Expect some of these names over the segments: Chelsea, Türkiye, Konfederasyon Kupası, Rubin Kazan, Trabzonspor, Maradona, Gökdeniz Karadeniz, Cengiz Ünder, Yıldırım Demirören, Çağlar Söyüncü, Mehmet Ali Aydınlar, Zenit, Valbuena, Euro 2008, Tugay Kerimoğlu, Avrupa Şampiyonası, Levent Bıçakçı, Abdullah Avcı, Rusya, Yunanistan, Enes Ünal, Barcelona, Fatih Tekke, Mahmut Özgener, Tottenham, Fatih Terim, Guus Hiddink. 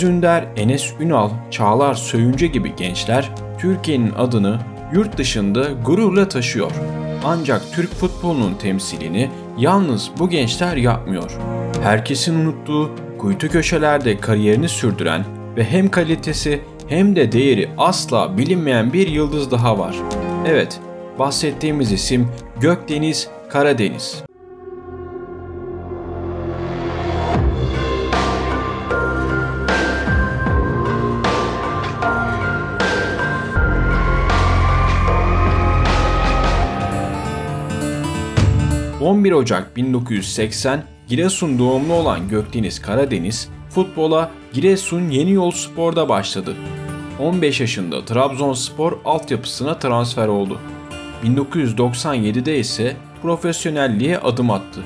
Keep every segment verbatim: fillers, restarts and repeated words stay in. Cengiz Ünder, Enes Ünal, Çağlar Söyüncü gibi gençler Türkiye'nin adını yurt dışında gururla taşıyor. Ancak Türk futbolunun temsilini yalnız bu gençler yapmıyor. Herkesin unuttuğu, kuytu köşelerde kariyerini sürdüren ve hem kalitesi hem de değeri asla bilinmeyen bir yıldız daha var. Evet, bahsettiğimiz isim Gökdeniz Karadeniz. on bir Ocak bin dokuz yüz seksen Giresun doğumlu olan Gökdeniz Karadeniz, futbola Giresun Yeniyol Spor'da başladı. on beş yaşında Trabzonspor altyapısına transfer oldu. bin dokuz yüz doksan yedi'de ise profesyonelliğe adım attı.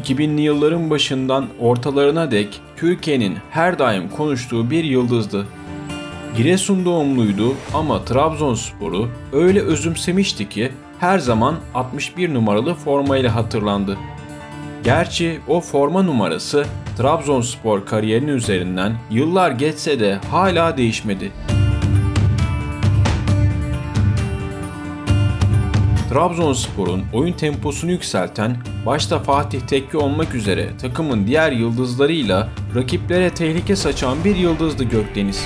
iki binli yılların başından ortalarına dek Türkiye'nin her daim konuştuğu bir yıldızdı. Giresun doğumluydu ama Trabzonspor'u öyle özümsemişti ki her zaman altmış bir numaralı formayla hatırlandı. Gerçi o forma numarası Trabzonspor kariyerinin üzerinden yıllar geçse de hala değişmedi. Trabzonspor'un oyun temposunu yükselten, başta Fatih Tekke olmak üzere takımın diğer yıldızlarıyla rakiplere tehlike saçan bir yıldızdı Gökdeniz.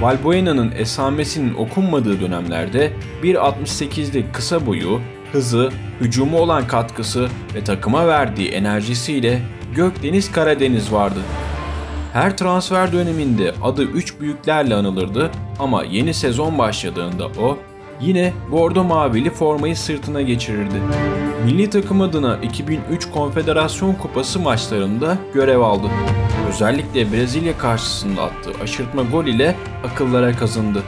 Valbuena'nın esamesinin okunmadığı dönemlerde bir altmış sekiz'lik kısa boyu, hızı, hücuma olan katkısı ve takıma verdiği enerjisiyle Gökdeniz Karadeniz vardı. Her transfer döneminde adı üç büyüklerle anılırdı ama yeni sezon başladığında o yine bordo mavili formayı sırtına geçirirdi. Milli takım adına iki bin üç Konfederasyon Kupası maçlarında görev aldı. Özellikle Brezilya karşısında attığı aşırtma gol ile akıllara kazındı.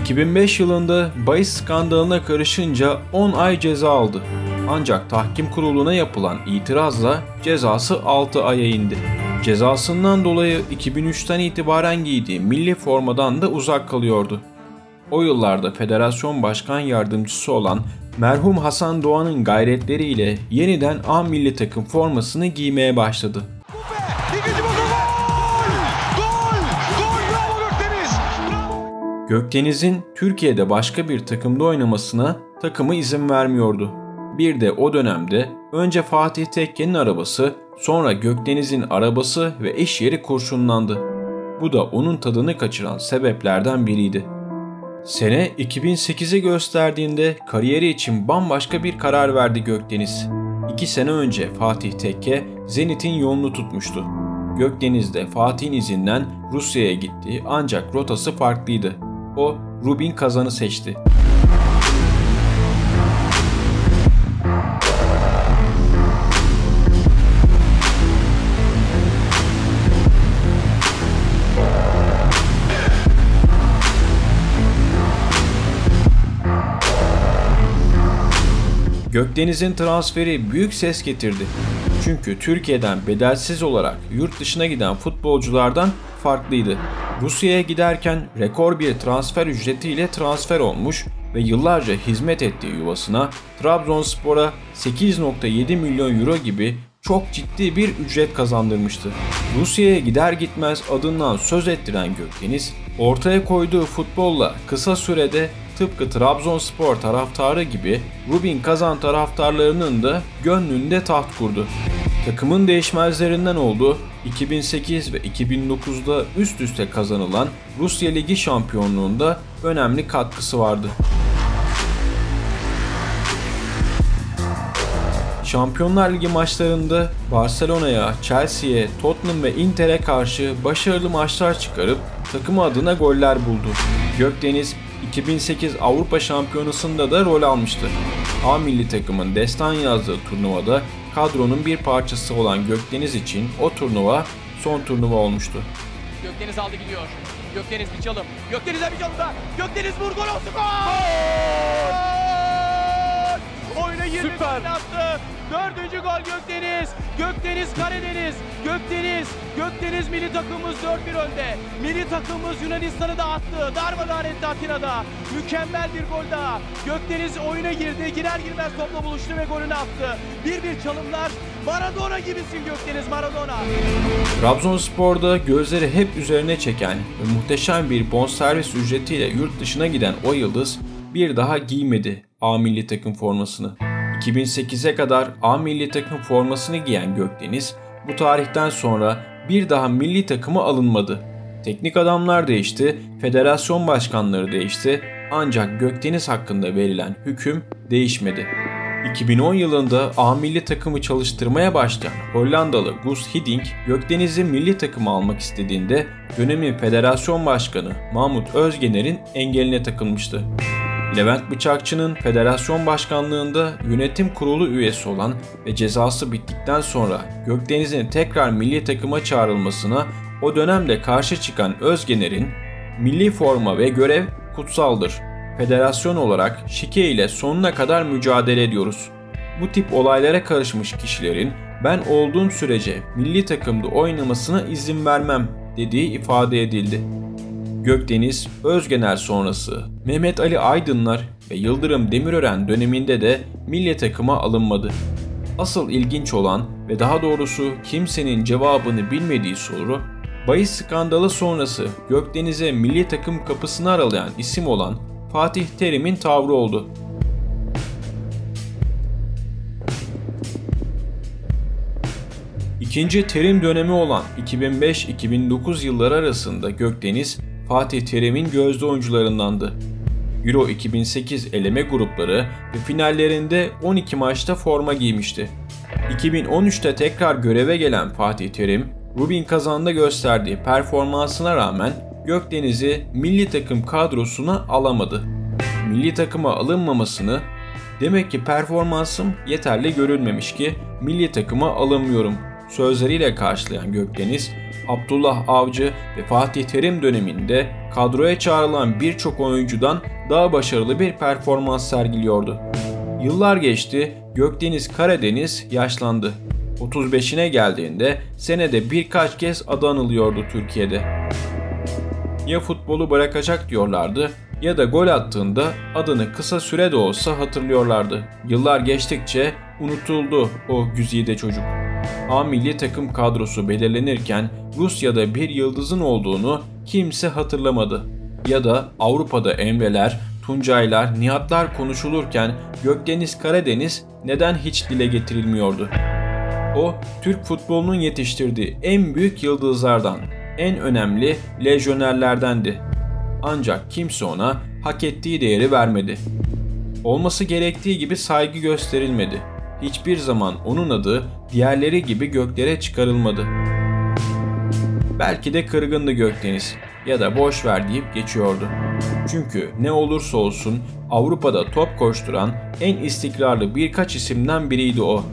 iki bin beş yılında bahis skandalına karışınca on ay ceza aldı. Ancak tahkim kuruluna yapılan itirazla cezası altı aya indi. Cezasından dolayı iki bin üç'ten itibaren giydiği milli formadan da uzak kalıyordu. O yıllarda federasyon başkan yardımcısı olan merhum Hasan Doğan'ın gayretleriyle yeniden A milli takım formasını giymeye başladı. Gökdeniz'in Türkiye'de başka bir takımda oynamasına takımı izin vermiyordu. Bir de o dönemde önce Fatih Tekke'nin arabası, sonra Gökdeniz'in arabası ve eş yeri kurşunlandı. Bu da onun tadını kaçıran sebeplerden biriydi. Sene iki bin sekiz'i gösterdiğinde kariyeri için bambaşka bir karar verdi Gökdeniz. İki sene önce Fatih Tekke Zenit'in yolunu tutmuştu. Gökdeniz de Fatih'in izinden Rusya'ya gitti ancak rotası farklıydı. O Rubin Kazan'ı seçti. Gökdeniz'in transferi büyük ses getirdi. Çünkü Türkiye'den bedelsiz olarak yurt dışına giden futbolculardan farklıydı. Rusya'ya giderken rekor bir transfer ücretiyle transfer olmuş ve yıllarca hizmet ettiği yuvasına Trabzonspor'a sekiz nokta yedi milyon euro gibi çok ciddi bir ücret kazandırmıştı. Rusya'ya gider gitmez adından söz ettiren Gökdeniz, ortaya koyduğu futbolla kısa sürede tıpkı Trabzonspor taraftarı gibi Rubin Kazan taraftarlarının da gönlünde taht kurdu. Takımın değişmezlerinden oldu. iki bin sekiz ve iki bin dokuz'da üst üste kazanılan Rusya Ligi şampiyonluğunda önemli katkısı vardı. Şampiyonlar Ligi maçlarında Barcelona'ya, Chelsea'ye, Tottenham ve Inter'e karşı başarılı maçlar çıkarıp takımı adına goller buldu. Gökdeniz iki bin sekiz Avrupa Şampiyonası'nda da rol almıştı. A milli takımın destan yazdığı turnuvada kadronun bir parçası olan Gökdeniz için o turnuva son turnuva olmuştu. Gökdeniz aldı gidiyor. Gökdeniz bir çalım. Gökdeniz'e bir çalım da. Gökdeniz vur, gol olsun. Gol! Oyuna Süper. Attı. Dördüncü gol Gökdeniz. Gökdeniz Karadeniz. Gökdeniz. Gökdeniz milli takımımız dört bir önde. Milli takımımız Yunanistan'ı da attı. Darmadağın etti Atina'da. Mükemmel bir gol daha. Gökdeniz oyuna girdi. Girer girmez topla buluştu ve golünü attı. bir bir çalımlar. Maradona gibisin Gökdeniz, Maradona. Trabzonspor'da gözleri hep üzerine çeken ve muhteşem bir bonservis ücretiyle yurt dışına giden o yıldız bir daha giymedi A milli takım formasını. iki bin sekize kadar A milli takım formasını giyen Gökdeniz bu tarihten sonra bir daha milli takıma alınmadı. Teknik adamlar değişti, federasyon başkanları değişti ancak Gökdeniz hakkında verilen hüküm değişmedi. iki bin on yılında A milli takımı çalıştırmaya başlayan Hollandalı Guus Hiddink, Gökdeniz'i milli takıma almak istediğinde dönemin federasyon başkanı Mahmut Özgener'in engeline takılmıştı. Levent Bıçakçı'nın federasyon başkanlığında yönetim kurulu üyesi olan ve cezası bittikten sonra Gökdeniz'in tekrar milli takıma çağrılmasına o dönemde karşı çıkan Özgener'in "Milli forma ve görev kutsaldır. Federasyon olarak şike ile sonuna kadar mücadele ediyoruz. Bu tip olaylara karışmış kişilerin ben olduğum sürece milli takımda oynamasına izin vermem" dediği ifade edildi. Gökdeniz, Özgener sonrası Mehmet Ali Aydınlar ve Yıldırım Demirören döneminde de milli takıma alınmadı. Asıl ilginç olan ve daha doğrusu kimsenin cevabını bilmediği soru, bahis skandalı sonrası Gökdeniz'e milli takım kapısını aralayan isim olan Fatih Terim'in tavrı oldu. İkinci Terim dönemi olan iki bin beş iki bin dokuz yılları arasında Gökdeniz, Fatih Terim'in gözde oyuncularındandı. Euro iki bin sekiz eleme grupları ve finallerinde on iki maçta forma giymişti. iki bin on üçte tekrar göreve gelen Fatih Terim, Rubin Kazan'da gösterdiği performansına rağmen Gökdeniz'i milli takım kadrosuna alamadı. Milli takıma alınmamasını, "Demek ki performansım yeterli görülmemiş ki milli takıma alınmıyorum" sözleriyle karşılayan Gökdeniz, Abdullah Avcı ve Fatih Terim döneminde kadroya çağrılan birçok oyuncudan daha başarılı bir performans sergiliyordu. Yıllar geçti, Gökdeniz Karadeniz yaşlandı. otuz beşine geldiğinde senede birkaç kez adı anılıyordu Türkiye'de. Ya futbolu bırakacak diyorlardı ya da gol attığında adını kısa süre de olsa hatırlıyorlardı. Yıllar geçtikçe unutuldu o güzide çocuk. A milli takım kadrosu belirlenirken Rusya'da bir yıldızın olduğunu kimse hatırlamadı. Ya da Avrupa'da Emreler, Tuncaylar, Nihatlar konuşulurken Gökdeniz Karadeniz neden hiç dile getirilmiyordu? O, Türk futbolunun yetiştirdiği en büyük yıldızlardan, en önemli lejyonerlerdendi. Ancak kimse ona hak ettiği değeri vermedi. Olması gerektiği gibi saygı gösterilmedi. Hiçbir zaman onun adı diğerleri gibi göklere çıkarılmadı. Belki de kırgındı Gökdeniz ya da boş ver deyip geçiyordu. Çünkü ne olursa olsun Avrupa'da top koşturan en istikrarlı birkaç isimden biriydi o.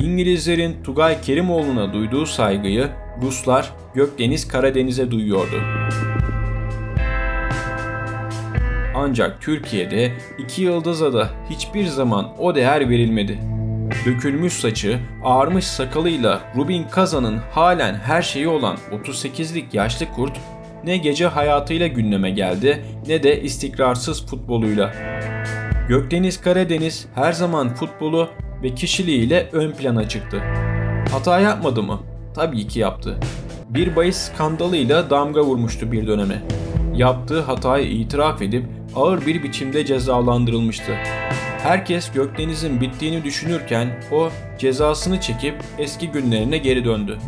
İngilizlerin Tugay Kerimoğlu'na duyduğu saygıyı Ruslar Gökdeniz Karadeniz'e duyuyordu. Ancak Türkiye'de iki yıldıza da hiçbir zaman o değer verilmedi. Dökülmüş saçı, ağarmış sakalıyla Rubin Kazan'ın halen her şeyi olan otuz sekizlik yaşlı kurt ne gece hayatıyla gündeme geldi ne de istikrarsız futboluyla. Gökdeniz Karadeniz her zaman futbolu ve kişiliğiyle ön plana çıktı. Hata yapmadı mı? Tabii ki yaptı. Bir bahis skandalıyla damga vurmuştu bir döneme. Yaptığı hatayı itiraf edip ağır bir biçimde cezalandırılmıştı. Herkes Gökdeniz'in bittiğini düşünürken o cezasını çekip eski günlerine geri döndü.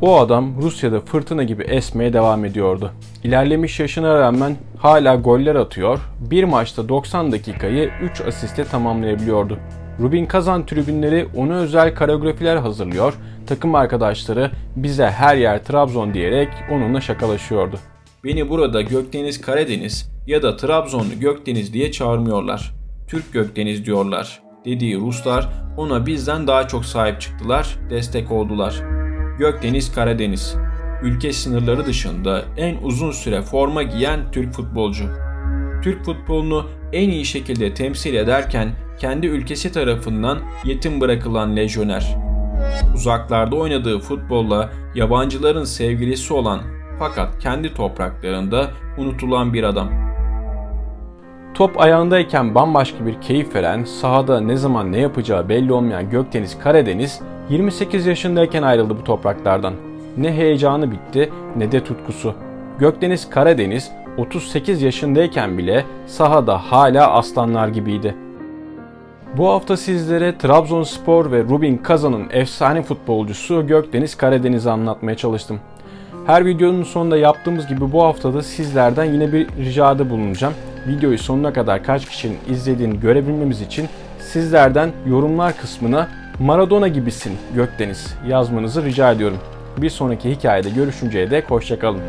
O adam Rusya'da fırtına gibi esmeye devam ediyordu. İlerlemiş yaşına rağmen hala goller atıyor, bir maçta doksan dakikayı üç asiste tamamlayabiliyordu. Rubin Kazan tribünleri ona özel koreografiler hazırlıyor, takım arkadaşları "bize her yer Trabzon" diyerek onunla şakalaşıyordu. Beni burada Gökdeniz Karadeniz ya da Trabzonlu Gökdeniz diye çağırmıyorlar. Türk Gökdeniz diyorlar dediği Ruslar ona bizden daha çok sahip çıktılar, destek oldular. Gökdeniz Karadeniz, ülke sınırları dışında en uzun süre forma giyen Türk futbolcu. Türk futbolunu en iyi şekilde temsil ederken kendi ülkesi tarafından yetim bırakılan lejyoner. Uzaklarda oynadığı futbolla yabancıların sevgilisi olan fakat kendi topraklarında unutulan bir adam. Top ayağındayken bambaşka bir keyif veren, sahada ne zaman ne yapacağı belli olmayan Gökdeniz Karadeniz, yirmi sekiz yaşındayken ayrıldı bu topraklardan. Ne heyecanı bitti ne de tutkusu. Gökdeniz Karadeniz otuz sekiz yaşındayken bile sahada hala aslanlar gibiydi. Bu hafta sizlere Trabzonspor ve Rubin Kazan'ın efsane futbolcusu Gökdeniz Karadeniz'i anlatmaya çalıştım. Her videonun sonunda yaptığımız gibi bu haftada sizlerden yine bir ricada bulunacağım. Videoyu sonuna kadar kaç kişinin izlediğini görebilmemiz için sizlerden yorumlar kısmına "Maradona gibisin Gökdeniz" yazmanızı rica ediyorum. Bir sonraki hikayede görüşünceye dek hoşça kalın.